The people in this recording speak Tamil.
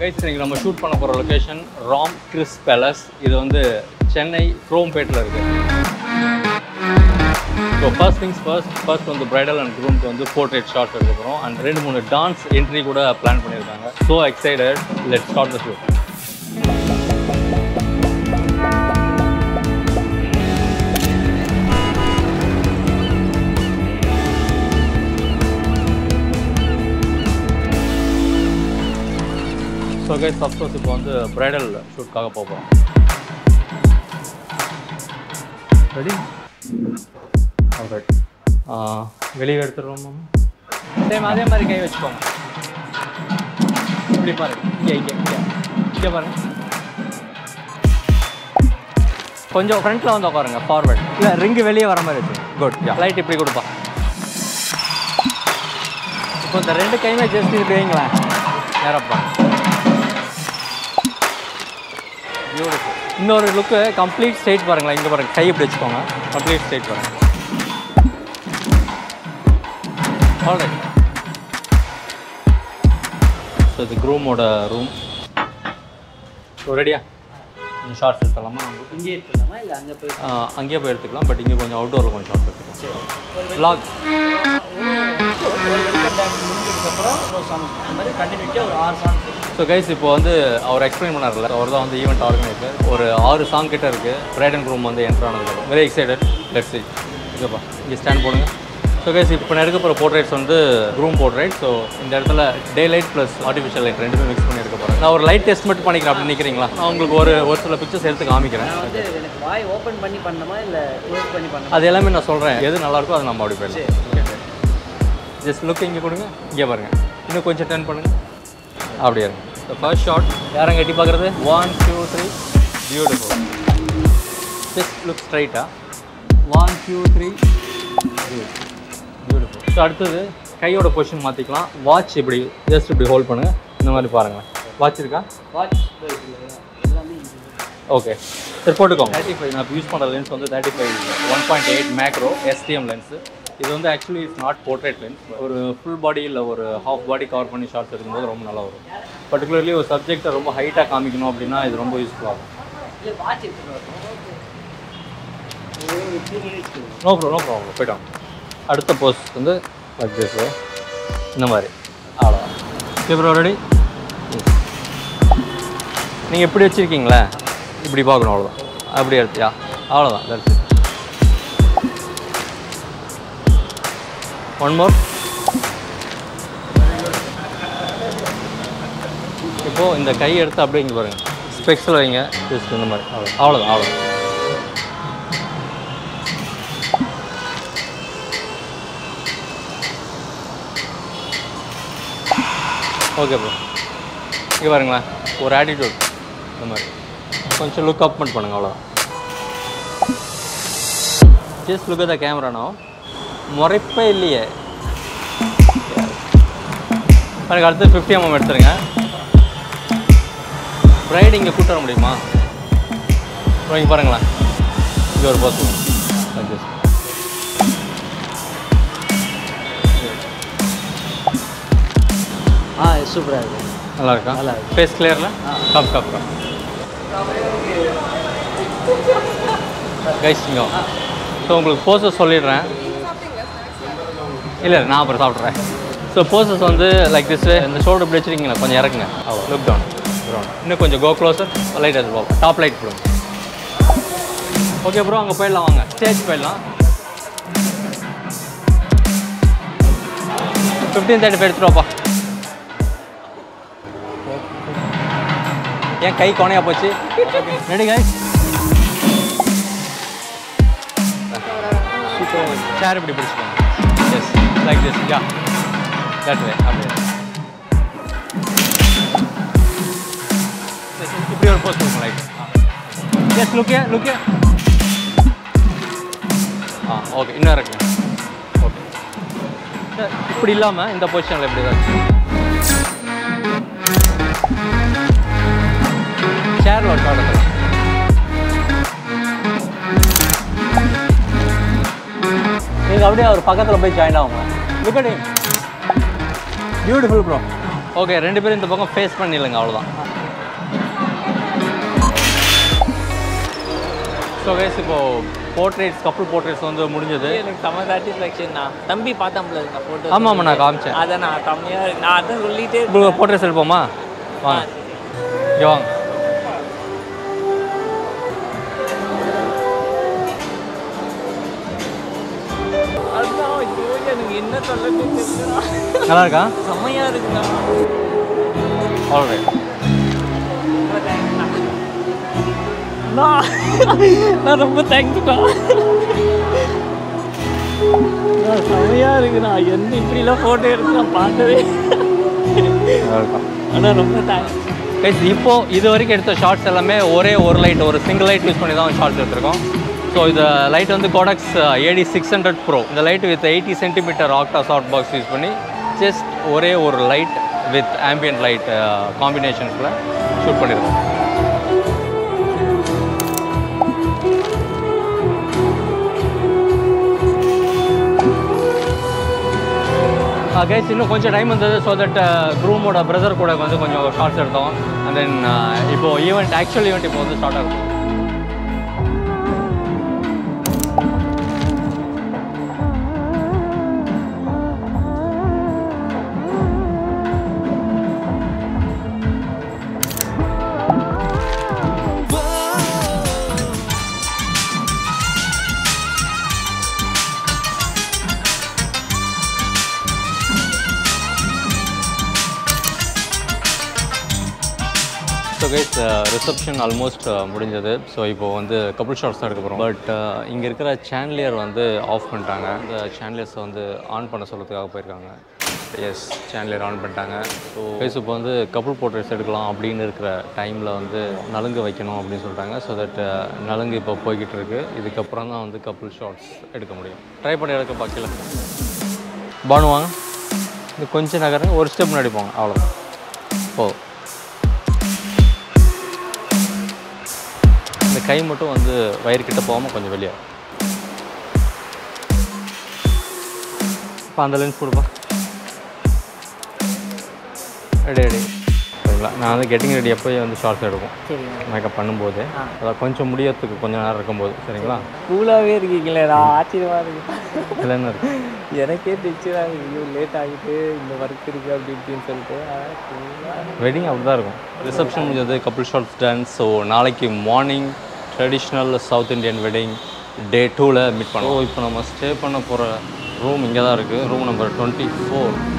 இன்னைக்கு நம்ம ஷூட் பண்ண போற லொகேஷன் ராம்கிரிஷ் பேலஸ். இது வந்து சென்னை குரோம்பேட்ல இருக்கு. சோ ஃபர்ஸ்ட் திங்ஸ் ஃபர்ஸ்ட் வந்து பிரைடல் அண்ட் க்ரூம்க்கு வந்து போர்ட்ரேட் ஷாட் எடுக்க போறோம். அண்ட் ரெண்டு மூணு டான்ஸ் என்ட்ரி கூட பிளான் பண்ணிருக்காங்க. So excited, let's start the shoot. So guys, suppose இப்போ வந்து bridal shoot-க்காக போறோம். Ready? Alright. வெளிய எடுத்துறோம் மாமா. அதே மாதிரி கை வெச்சுக்கோங்க. இப்படி பாருங்க. இங்க பாருங்க. கொஞ்சம் ஃப்ரண்ட்ல வந்து உட்காருங்க, ஃபார்வர்ட். இல்ல ரிங் வெளிய வர மாதிரி இருக்கு. குட். லைட் இப்படி கொடுப்பா. இப்போ இந்த ரெண்டு கைமே just இப்படிங்களா? நேரப்பா. இன்னொரு லுக்கு கம்ப்ளீட் ஸ்ட்ரைட் பாருங்களா. இங்கே பாருங்கள், கை இப்படி வச்சுக்கோங்க, கம்ப்ளீட் ஸ்ட்ரைட் பாருங்க. ஆல்ரைட். ஸோ இது க்ரூமோட ரூம். ஸோ ரெடியா கொஞ்சம் ஷார்ட்ஸ் எடுத்துக்கலாமா? இங்கே எடுத்துக்கலாமா இல்லை அங்கே போய்? அங்கேயே போய் எடுத்துக்கலாம், பட் இங்கே கொஞ்சம் அவுட்டோரில் கொஞ்சம் ஷார்ட் எடுத்துக்கலாம். வ்ளாக் கண்டினியூட்டியாக ஒரு 6 சாங்ஸ். ஸோ கைஸ் இப்போ வந்து அவர் எக்ஸ்பிளைன் பண்ணார்ல, அவர் தான் வந்து ஈவெண்ட் ஆர்கனைசர். ஒரு 6 சாங் கிட்ட இருக்குது. பிரைட் அண்ட் க்ரூம் வந்து என்ட்ரு ஆனது. Very excited, let's see. ஓகேப்பா, இங்கே ஸ்டாண்ட் போடுங்க. ஸோ கைஸ் இப்போ நான் எடுக்க போகிற போர்ட்ரேட்ஸ் வந்து க்ரூம் போர்ட்ரேட். ஸோ இந்த இடத்துல day light plus artificial light ரெண்டுமே மிக்ஸ் பண்ணி எடுக்க போகிறேன். நான் ஒரு லைட் டெஸ்ட் மட்டும் பண்ணிக்கிறேன் அப்படின்னு நினைக்கிறீங்களா? நான் உங்களுக்கு ஒரு சில பிக்சர்ஸ் எடுத்து காமிக்கிறேன். வாய் ஓப்பன் பண்ணி பண்ணணுமா இல்லை க்ளோஸ் பண்ணி பண்ணணும்? அது எல்லாமே நான் சொல்கிறேன். எது நல்லாயிருக்கோ அது நம்ம அப்படி போயிடலாம். ஜஸ்ட் லுக் இங்கே கொடுங்க, இங்கே பாருங்கள். இன்னும் கொஞ்சம் டர்ன் பண்ணுங்கள், அப்படியே இருக்கு. ஸோ ஃபர்ஸ்ட் ஷாட் யாரும் கட்டி பார்க்குறது? 1 2 3 பியூட்டிஃபுல். ஜஸ்ட் லுக் ஸ்ட்ரைட்டாக 1 2 3 பியூட்டிஃபுல். ஸோ அடுத்தது கையோட பொசிஷன் மாற்றிக்கலாம். வாட்ச் இப்படி ஜஸ்ட் இப்படி ஹோல்ட் பண்ணுங்கள். இந்த மாதிரி பாருங்களேன், வாட்ச் இருக்கா? வாட்ச் ஓகே சரி போட்டுக்கோங்க. 35 நான் இப்போ யூஸ் பண்ணுற லென்ஸ் வந்து 35 1.8 மேக்ரோ எஸ்டிஎம் லென்ஸு. இது வந்து actually it's not portrait lens. ஒரு ஃபுல் பாடி இல்லை ஒரு ஹாஃப் பாடி கவர் பண்ணி ஷார்ட்ஸ் எடுக்கும்போது ரொம்ப நல்லா வரும். பர்டிகுலர்லி ஒரு சப்ஜெக்டை ரொம்ப ஹைட்டாக காமிக்கணும் அப்படின்னா இது ரொம்ப யூஸ்ஃபுல்லாகும். நோ ப்ராப்ளம், நோ ப்ராப்ளம், போய்ட்டோம். அடுத்த போஸ் வந்து சப்ஜெக்ட் இந்த மாதிரி. அவ்வளோ இப்போ ரெடி. நீங்கள் எப்படி வச்சுருக்கீங்களே இப்படி பார்க்கணும், அவ்வளோதான். அப்படி எடுத்தியா? அவ்வளோதான், தட்ஸ் இட். One more. இப்போ இந்த கை எடுத்து அப்படியே இங்கே பாருங்க, ஸ்பெக்ஸில் வைங்க. ஜஸ்ட் இந்த மாதிரி, அவ்வளோதான், அவ்வளோதான். ஓகே ப்ரோ, இங்கே பாருங்களேன், ஒரு ஆட்டிடியூட் இந்த மாதிரி கொஞ்சம் லுக் அப் மட்டும் பண்ணுங்கள், அவ்வளோதான். Just look at the camera. நான் முறைப்பே இல்லையே. எனக்கு அடுத்து 50mm எடுத்துருங்க. ப்ரைட் இங்கே கூட்டு வர முடியுமா? அப்புறம் இங்கே பாருங்களேன், இங்கே ஒரு பாஸ். சூப்பராக இருக்கு, நல்லா இருக்கா? நல்லா இருக்கு. ஃபேஸ் கிளியரில் கப் கப் கப் கைஸ்டிங்க. ஸோ உங்களுக்கு போஸை சொல்லிடுறேன். இல்லை நான் அப்புறம் சாப்பிட்றேன். ஸோ போஸஸ் வந்து லைக் திஸ். இந்த ஷோல்டர் இப்படி வச்சுருக்கீங்களா? கொஞ்சம் இறக்குங்க, அவ்வளோ. Look down down. இன்னும் கொஞ்சம் கோ க்ளோஸர். லைட் அது பார்ப்போம், டாப் லைட் போடுங்க. ஓகே ப்ரோ, அங்கே போயிடலாம், வாங்க ஸ்டேஜ் போயிடலாம். 15:30 போய் எடுத்துருவாப்பா. ஏன் கை கோணையாக போச்சு? ரெடி கைஸ், சேர் இப்படி பிடிச்சிக்கோங்க. Yes, like this, yeah, that way, அப்படியே. இப்படி ஒரு போஸ்ட் கொடுங்க, லைக். எஸ், லுக்கே லுக்கே. ஓகே, இன்னும் இருக்குங்க. ஓகே, இப்படி இல்லாமல் இந்த பொசிஷனில் எப்படி தான் சேரில் ஒரு ஷார்ட் எடுத்துக்கலாம். நீங்கள் அப்படியே அவர் பக்கத்தில் போய் ஜாயின் ஆகுங்க. Look at him, beautiful bro. Okay ரெண்டு பேரும் இந்த பக்கம் ஃபேஸ் பண்ணிடுங்க அவ்வளவுதான். சோ गाइस இப்போ போர்ட்ரேட்ஸ் கப்புள் போர்ட்ரேட்ஸ் வந்து முடிஞ்சது. எனக்கு செம சாட்டிஸ்ஃபேக்ஷன் தான். தம்பி பார்த்தோம்ல இந்த போட்டோ. ஆமாமா நான் காமிச்சேன். அத நான் தம்பியா நான் அத சொல்லிட்டே ப்ரோ போர்ட்ரேட்ஸ் எடுப்போமா? வாங்க. யோ என்ன சொல்லவே தெரியல. நல்லா இருக்கா? செமையா இருக்குடா. ஆல்ரைட். நான் ரொம்ப தேங்க்ஸ்டா. செமையா இருக்குடா. என்ன இப்படிலாம் போட்டோ எடுத்து நான் பார்த்ததே. நல்லா இருக்கா? انا ரொம்ப தேங்க்ஸ். गाइस இப்போ இது வரைக்கும் எடுத்த ஷாட்ஸ் எல்லாமே ஒரே ஒரு லைட் ஒரு சிங்கிள் லைட் யூஸ் பண்ணி தான் ஷாட்ஸ் எடுத்துறோம். So the light on the Kodak's AD600 Pro. The light with 80 cm octa soft box use panni just ore or light with ambient light combination la shoot pannirukku. Guys inno konja time irundhathu so that groom oda brother Kodak vandu konja shots edthom and then ipo event actual event ipo vandu start aagum. So guys, reception almost முடிஞ்சது. ஸோ இப்போ வந்து கப்புள் ஷாட்ஸ் தான் எடுக்க போகிறோம். பட் இங்கே இருக்கிற சேனலியர் வந்து ஆஃப் பண்ணிட்டாங்க. இந்த சேனலியர்ஸை வந்து ஆன் பண்ண சொல்கிறதுக்காக போயிருக்காங்க. எஸ் சேனலியர் ஆன் பண்ணிட்டாங்க. ஸோ கைஸ் இப்போ வந்து கப்புள் போர்ட்ரேட்ஸ் எடுக்கலாம் அப்படின்னு இருக்கிற டைமில் வந்து நலுங்கு வைக்கணும் அப்படின்னு சொல்லிட்டாங்க. ஸோ தட் நலுங்கு இப்போ போய்கிட்டு இருக்குது. இதுக்கப்புறம் தான் வந்து கப்புள் ஷாட்ஸ் எடுக்க முடியும். ட்ரை பண்ணி எடுக்க பார்க்கல பானுவாங்க. இது கொஞ்சம் நகரம் ஒரு ஸ்டெப் முன்னாடி போங்க அவ்வளோதான். போதும். கை மட்டும் வந்து வயிறு கிட்ட போகாமல் கொஞ்சம் வெளியே இப்போ அந்த லென்ஸ் கொடுப்பா ரெடி ரெடி சரிங்களா. நான் வந்து கெட்டிங் ரெடி எப்போயே வந்து ஷார்ட்ஸ் எடுப்போம் மேக்கப் பண்ணும்போது அதான் கொஞ்சம் முடியறதுக்கு கொஞ்சம் நேரம் இருக்கும்போது சரிங்களா. கூலாகவே இருக்கீங்களே நான் ஆச்சரியமாக இருக்குது. இல்லைன்னு இருக்கு எனக்கே டென்ஷனாக இருக்குது லேட் ஆகிட்டு இந்த ஒர்க் இருக்குது அப்படி இப்படின்னு சொல்லிட்டு. வெட்டிங் அப்படி தான் இருக்கும். ரிசப்ஷன் முடிஞ்சது கப்புள் ஷார்ட்ஸ் டான்ஸ். ஸோ நாளைக்கு morning traditional south Indian wedding day 2ல் மீட் பண்ணுவோம். இப்போ நம்ம ஸ்டே பண்ண போகிற ரூம் இங்கே தான் இருக்குது. Room number 24.